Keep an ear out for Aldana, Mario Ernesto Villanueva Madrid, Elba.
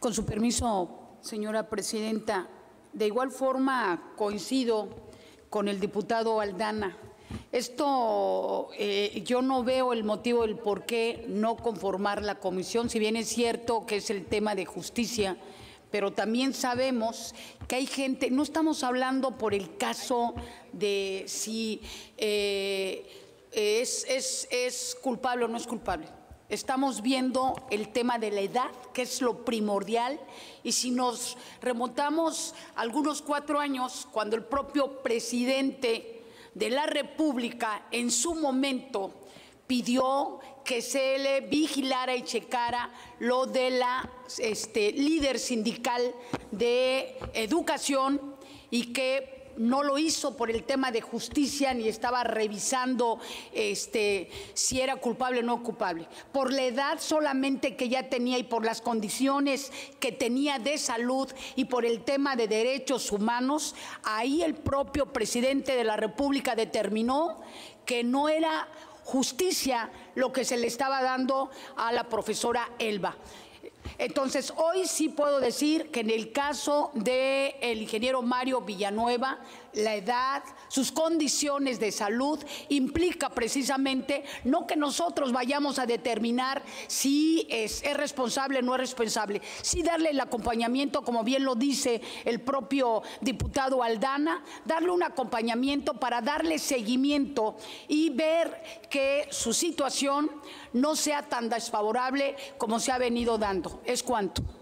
Con su permiso, señora presidenta, de igual forma coincido con el diputado Aldana. Esto yo no veo el motivo del por qué no conformar la comisión, si bien es cierto que es el tema de justicia, pero también sabemos que hay gente, no estamos hablando por el caso de si es culpable o no es culpable. Estamos viendo el tema de la edad, que es lo primordial, y si nos remontamos algunos 4 años, cuando el propio presidente de la República en su momento pidió que se le vigilara y checara lo de la líder sindical de educación, y que no lo hizo por el tema de justicia, ni estaba revisando si era culpable o no culpable. Por la edad solamente que ya tenía y por las condiciones que tenía de salud y por el tema de derechos humanos, ahí el propio presidente de la República determinó que no era justicia lo que se le estaba dando a la profesora Elba. Entonces, hoy sí puedo decir que en el caso del ingeniero Mario Villanueva, la edad, sus condiciones de salud, implica precisamente no que nosotros vayamos a determinar si es responsable o no es responsable, sí darle el acompañamiento, como bien lo dice el propio diputado Aldana, darle un acompañamiento para darle seguimiento y ver que su situación no sea tan desfavorable como se ha venido dando. Es cuanto.